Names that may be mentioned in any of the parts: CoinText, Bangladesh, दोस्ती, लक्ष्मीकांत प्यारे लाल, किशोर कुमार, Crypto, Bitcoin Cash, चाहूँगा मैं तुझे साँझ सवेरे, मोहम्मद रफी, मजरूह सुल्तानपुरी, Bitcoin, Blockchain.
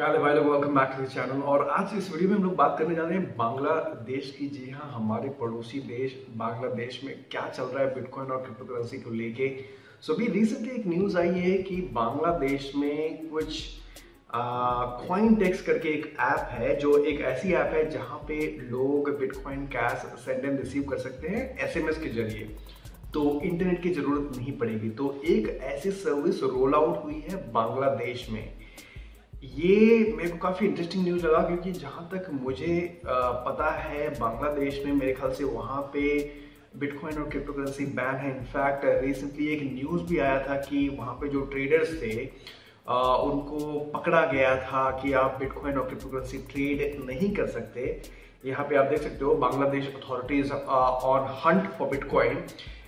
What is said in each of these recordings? क्या हाल है भाई लोग, welcome back to the channel. और आज इस वीडियो में हम लोग बात करने जा रहे हैं बांग्लादेश की। जी हाँ, हमारे पड़ोसी देश बांग्लादेश में क्या चल रहा है बिटकॉइन और क्रिप्टो करेंसी को लेके। सो अभी रिसेंटली एक न्यूज़ आई है कि बांग्लादेश में कुछ CoinText करके एक ऐप है, जो एक ऐसी ऐप है जहाँ पे लोग bitcoin cash send and receive कर सकते हैं SMS के जरिए, तो इंटरनेट की ज़रूरत नहीं पड़ेगी। तो एक ऐसी सर्विस रोल आउट हुई है बांग्लादेश में। ये मेरे को काफ़ी इंटरेस्टिंग न्यूज़ लगा, क्योंकि जहाँ तक मुझे पता है बांग्लादेश में मेरे ख्याल से वहाँ पे बिटकॉइन और क्रिप्टो करेंसी बैन है। इनफैक्ट रिसेंटली एक न्यूज़ भी आया था कि वहाँ पे जो ट्रेडर्स थे उनको पकड़ा गया था कि आप बिटकॉइन और क्रिप्टो करेंसी ट्रेड नहीं कर सकते। यहाँ पे आप देख सकते हो Bangladesh authorities on hunt for bitcoin.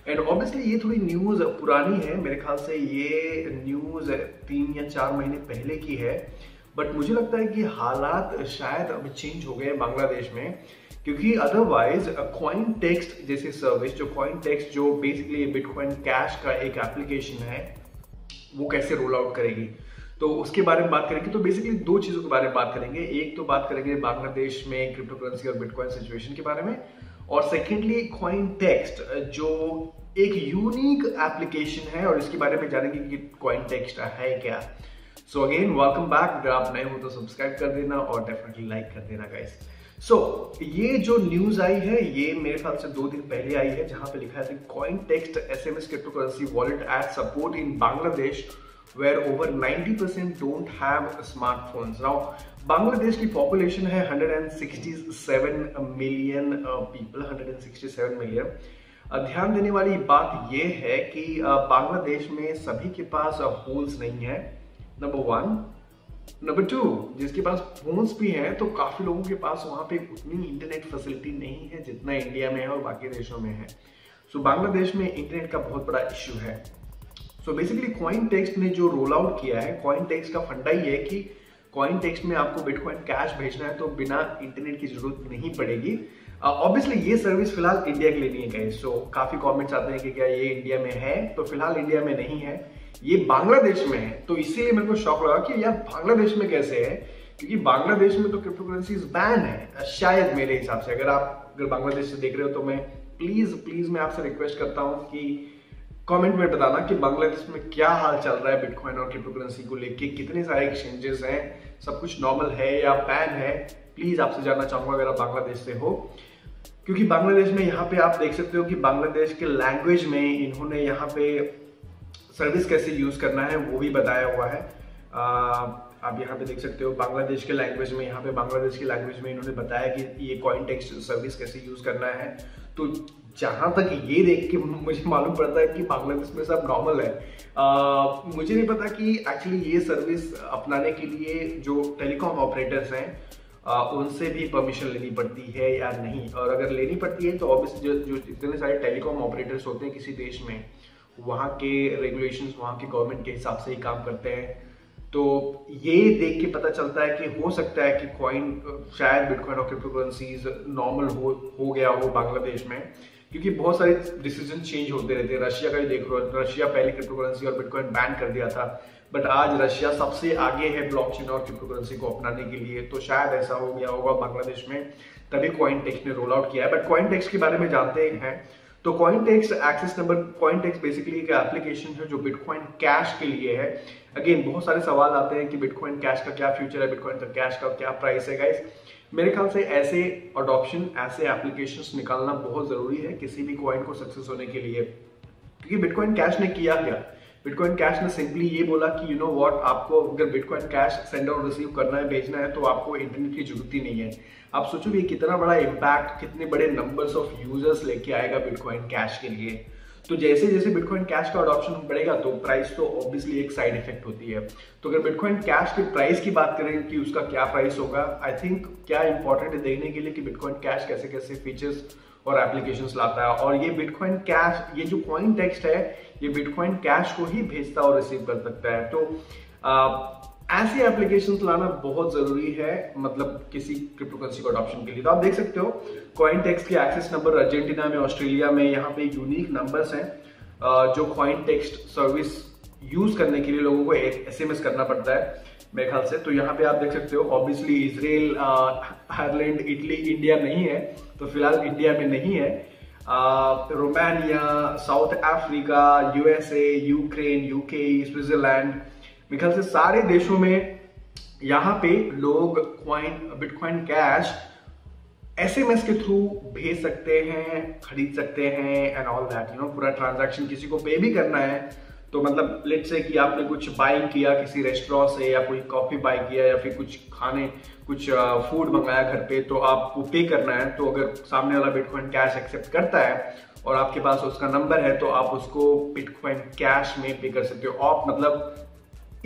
And obviously ये थोड़ी न्यूज़ पुरानी है, मेरे ख्याल से ये न्यूज़ 3 या 4 महीने पहले की है, बट मुझे लगता है कि हालात शायद अब चेंज हो गए हैं बांग्लादेश में। क्योंकि अदरवाइज CoinText जैसे सर्विस, जो CoinText जो बेसिकली बिटकॉइन कैश का एक एप्लीकेशन है, वो कैसे रोल आउट करेगी तो उसके बारे में बात करेंगे। तो बेसिकली 2 चीज़ों के बारे में बात करेंगे। एक तो बात करेंगे बांग्लादेश में क्रिप्टो करेंसी और बिटकॉइन सिचुएशन के बारे में, और सेकेंडली CoinText जो एक यूनिक एप्लीकेशन है, और इसके बारे में जानेंगे कि CoinText है क्या। So again welcome back. अगर आप नए हो तो सब्सक्राइब कर देना और डेफिनेटली लाइक कर देना गाइस। सो ये जो न्यूज़ आई है ये मेरे ख्याल से 2 दिन पहले आई है, जहाँ पे लिखा है CoinText SMS crypto currency wallet add support in Bangladesh where over 90% don't have smartphones. Now, Bangladesh की population है 167 million people, 167 million. ध्यान देने वाली बात यह है कि बांग्लादेश में सभी के पास फोन्स नहीं है, नंबर 1। नंबर 2, जिसके पास फोन्स भी हैं तो काफ़ी लोगों के पास वहाँ पे उतनी इंटरनेट फैसिलिटी नहीं है जितना इंडिया में है और बाकी देशों में है। सो बांग्लादेश में इंटरनेट का बहुत बड़ा इश्यू है। सो बेसिकली CoinText ने जो रोल आउट किया है, CoinText का फंडा ये है कि CoinText में आपको बिटकॉइन कैश भेजना है तो बिना इंटरनेट की जरूरत नहीं पड़ेगी। ऑब्वियसली ये सर्विस फिलहाल इंडिया के लिए नहीं है गाइस। सो काफ़ी कमेंट्स आते हैं कि क्या ये इंडिया में है, तो फिलहाल इंडिया में नहीं है, ये बांग्लादेश में है। तो इसीलिए मेरे को शौक लगा कि यार बांग्लादेश में कैसे है, क्योंकि बांग्लादेश में तो क्रिप्टो करेंसीज बैन है शायद, मेरे हिसाब से। अगर आप बांग्लादेश से देख रहे हो तो मैं प्लीज़ मैं आपसे रिक्वेस्ट करता हूँ कि कमेंट में बताना कि बांग्लादेश में क्या हाल चल रहा है बिटकॉइन और क्रिप्टो करेंसी को लेके, कितने सारे एक्सचेंजेस हैं, सब कुछ नॉर्मल है या बैन है। प्लीज़ आपसे जानना चाहूँगा अगर आप बांग्लादेश से हो, क्योंकि बांग्लादेश में यहाँ पे आप देख सकते हो कि बांग्लादेश के लैंग्वेज में इन्होंने यहाँ पे सर्विस कैसे यूज़ करना है वो भी बताया हुआ है। आप यहाँ पे देख सकते हो बांग्लादेश के लैंग्वेज में, यहाँ पे बांग्लादेश की लैंग्वेज में इन्होंने बताया कि ये CoinText सर्विस कैसे यूज़ करना है। तो जहाँ तक ये देख के मुझे मालूम पड़ता है कि बांग्लादेश में सब नॉर्मल है। मुझे नहीं पता कि एक्चुअली ये सर्विस अपनाने के लिए जो टेलीकॉम ऑपरेटर्स हैं उनसे भी परमिशन लेनी पड़ती है या नहीं, और अगर लेनी पड़ती है तो ऑब्वियसली जो जितने सारे टेलीकॉम ऑपरेटर्स होते हैं किसी देश में, वहाँ के रेगुलेशंस वहाँ के गवर्नमेंट के हिसाब से ही काम करते हैं। तो ये देख के पता चलता है कि हो सकता है कि शायद बिटकॉइन और क्रिप्टो करेंसीज नॉर्मल हो गया हो बांग्लादेश में, क्योंकि बहुत सारे डिसीजन चेंज होते रहते हैं। रशिया का ही देख लो, रशिया पहले क्रिप्टो करेंसी और बिटकॉइन बैन कर दिया था, बट आज रशिया सबसे आगे है ब्लॉकचेन और क्रिप्टो करेंसी को अपनाने के लिए। तो शायद ऐसा हो गया होगा बांग्लादेश में, तभी CoinText ने रोल आउट किया है। बट CoinText के बारे में जानते हैं। तो CoinText बेसिकली एक एप्लीकेशन है जो बिटकॉइन कैश के लिए है। अगेन बहुत सारे सवाल आते हैं कि बिटकॉइन कैश का क्या फ्यूचर है, बिटकॉइन का कैश का क्या प्राइस है गाइस। मेरे ख्याल से ऐसे अडॉप्शन, ऐसे एप्लीकेशंस निकालना बहुत ज़रूरी है किसी भी कॉइन को सक्सेस होने के लिए। क्योंकि बिटकॉइन कैश ने किया क्या, बिटकॉइन कैश ने सिंपली ये बोला कि यू नो व्हाट, आपको अगर बिटकॉइन कैश सेंड और रिसीव करना है, भेजना है, तो आपको इंटरनेट की जरूरत ही नहीं है। आप सोचो कि कितना बड़ा इम्पैक्ट, कितने बड़े नंबर्स ऑफ यूजर्स लेके आएगा बिटकॉइन कैश के लिए। तो जैसे जैसे बिटकॉइन कैश का अडॉप्शन बढ़ेगा तो प्राइस तो ऑब्वियसली एक साइड इफेक्ट होती है। तो अगर बिटकॉइन कैश के प्राइस की बात करें कि उसका क्या प्राइस होगा, आई थिंक क्या इंपॉर्टेंट है देखने के लिए कि बिटकॉइन कैश कैसे कैसे फीचर्स और एप्लीकेशंस लाता है। और ये बिटकॉइन कैश, ये जो CoinText है, ये बिटकॉइन कैश को ही भेजता और रिसीव कर सकता है। तो ऐसे एप्लीकेशंस लाना बहुत ज़रूरी है, मतलब किसी क्रिप्टो करेंसी को अडॉप्शन के लिए। तो आप देख सकते हो CoinText के एक्सेस नंबर अर्जेंटीना में, ऑस्ट्रेलिया में, यहाँ पे यूनिक नंबर्स हैं जो CoinText सर्विस यूज़ करने के लिए लोगों को SMS करना पड़ता है। मेरे ख्याल से। तो यहाँ पे आप देख सकते हो obviously Israel, Ireland, Italy, India नहीं है, तो फिलहाल इंडिया में नहीं है। Romania, South Africa, USA, Ukraine, UK, Switzerland, मेरे ख्याल से सारे देशों में यहाँ पे लोग बिटकॉइन कैश SMS के थ्रू भेज सकते हैं, खरीद सकते हैं and all that, you know. पूरा ट्रांजैक्शन किसी को पे भी करना है तो मतलब लेट्स से कि आपने कुछ बाइंग किया किसी रेस्टोरेंट से, या कोई कॉफ़ी बाई किया, या फिर कुछ खाने कुछ फूड मंगाया घर पे, तो आपको पे करना है। तो अगर सामने वाला बिटकॉइन कैश एक्सेप्ट करता है और आपके पास उसका नंबर है तो आप उसको बिटकॉइन कैश में पे कर सकते हो आप, मतलब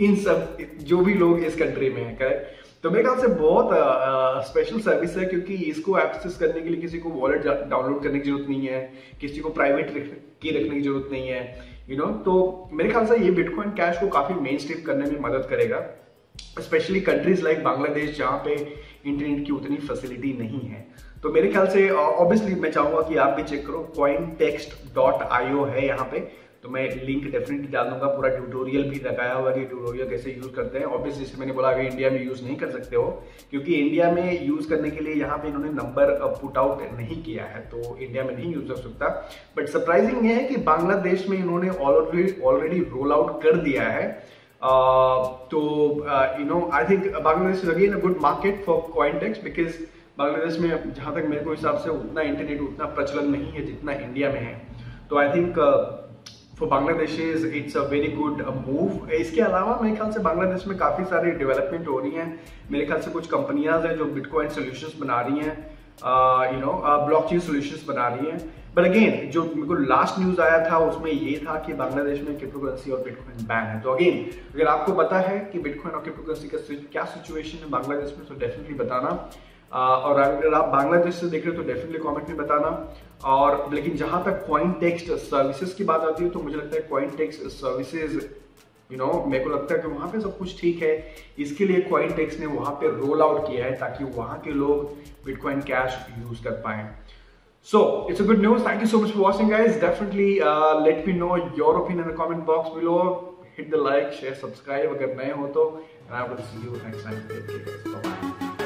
इन सब जो भी लोग इस कंट्री में है, करेक्ट। तो मेरे ख्याल से बहुत स्पेशल सर्विस है, क्योंकि इसको एक्सेस करने के लिए किसी को वॉलेट डाउनलोड करने की जरूरत नहीं है, किसी को प्राइवेट की रखने की जरूरत नहीं है, यू नो। तो मेरे ख्याल से ये बिटकॉइन कैश को काफ़ी मेन स्ट्रीम करने में मदद करेगा, स्पेशली कंट्रीज लाइक बांग्लादेश जहाँ पे इंटरनेट की उतनी फैसिलिटी नहीं है। तो मेरे ख्याल से ऑब्वियसली मैं चाहूँगा कि आप भी चेक करो, CoinText.io है यहाँ पे, तो मैं लिंक डेफिनेटली डाल दूंगा। पूरा ट्यूटोरियल भी लगाया हुआ कि ट्यूटोरियल कैसे यूज़ करते हैं। ऑब्वियसली जैसे मैंने बोला कि इंडिया में यूज़ नहीं कर सकते हो, क्योंकि इंडिया में यूज़ करने के लिए यहाँ पे इन्होंने नंबर पुट आउट नहीं किया है, तो इंडिया में नहीं यूज़ हो सकता। बट सरप्राइजिंग ये है कि बांग्लादेश में इन्होंने ऑलरेडी रोल आउट कर दिया है। तो you know I think Bangladesh is again a good market for CoinText, because Bangladesh में जहाँ तक मेरे को हिसाब से उतना इंटरनेट उतना प्रचलन नहीं है जितना इंडिया में है। तो I think for Bangladeshis it's a very good move. इसके अलावा मेरे ख्याल से बांग्लादेश में काफ़ी सारी डेवलपमेंट हो रही हैं। मेरे ख्याल से कुछ कंपनियाँ हैं जो बिटकॉइन सोल्यूशंस बना रही हैं, यू नो, ब्लॉकचेन सोल्यूशंस बना रही हैं। बट अगेन जो मेरे को लास्ट न्यूज़ आया था उसमें ये था कि बांग्लादेश में क्रिप्टो करेंसी और बिटकॉइन बैन है। तो अगेन अगर आपको पता है कि बिटकॉइन और क्रिप्टो करेंसी का क्या सिचुएशन है बांग्लादेश में, तो डेफिनेटली बताना। और अगर आप बांग्लादेश से देख रहे हो तो डेफिनेटली कमेंट में बताना। और लेकिन जहाँ तक CoinText सर्विसेज की बात आती है तो मुझे लगता है CoinText सर्विसेज, यू नो, मेरे को लगता है कि वहाँ पे सब कुछ ठीक है। इसके लिए CoinText ने वहाँ पे रोल आउट किया है ताकि वहाँ के लोग बिटकॉइन कैश यूज़ कर पाएँ। So it's a good news. Thank you so much for watching, guys. Definitely let me know your opinion in the comment box below. Hit the like, share, subscribe अगर नए हो तो, and I will see you next time. Take care. Bye.